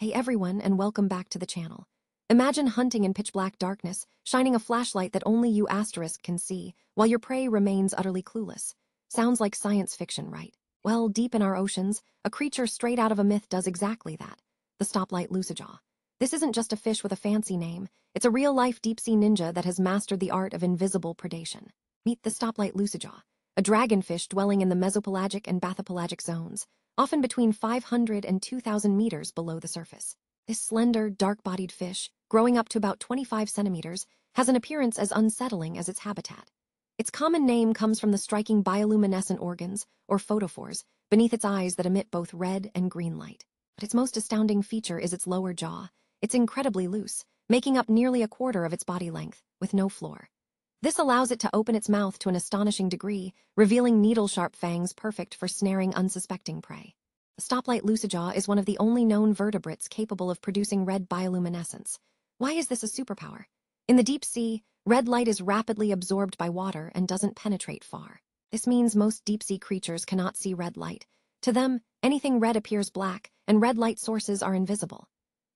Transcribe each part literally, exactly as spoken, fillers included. Hey everyone, and welcome back to the channel. Imagine hunting in pitch black darkness, shining a flashlight that only you asterisk can see, while your prey remains utterly clueless. Sounds like science fiction, right? Well, deep in our oceans, a creature straight out of a myth does exactly that. The stoplight loosejaw. This isn't just a fish with a fancy name. It's a real-life deep-sea ninja that has mastered the art of invisible predation. Meet the stoplight loosejaw, a dragonfish dwelling in the mesopelagic and bathypelagic zones, often between five hundred and two thousand meters below the surface. This slender, dark-bodied fish, growing up to about twenty-five centimeters, has an appearance as unsettling as its habitat. Its common name comes from the striking bioluminescent organs, or photophores, beneath its eyes that emit both red and green light. But its most astounding feature is its lower jaw. It's incredibly loose, making up nearly a quarter of its body length, with no floor. This allows it to open its mouth to an astonishing degree, revealing needle-sharp fangs perfect for snaring unsuspecting prey. The stoplight loosejaw is one of the only known vertebrates capable of producing red bioluminescence. Why is this a superpower? In the deep sea, red light is rapidly absorbed by water and doesn't penetrate far. This means most deep-sea creatures cannot see red light. To them, anything red appears black, and red light sources are invisible.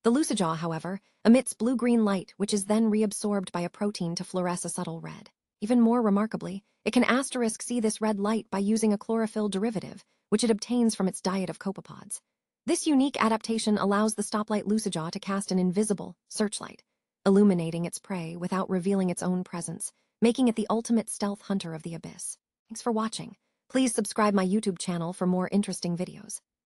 The loosejaw, however, emits blue-green light, which is then reabsorbed by a protein to fluoresce a subtle red. Even more remarkably, it can asterisk see this red light by using a chlorophyll derivative, which it obtains from its diet of copepods. This unique adaptation allows the stoplight loosejaw to cast an invisible searchlight, illuminating its prey without revealing its own presence, making it the ultimate stealth hunter of the abyss. Thanks for watching. Please subscribe my YouTube channel for more interesting videos.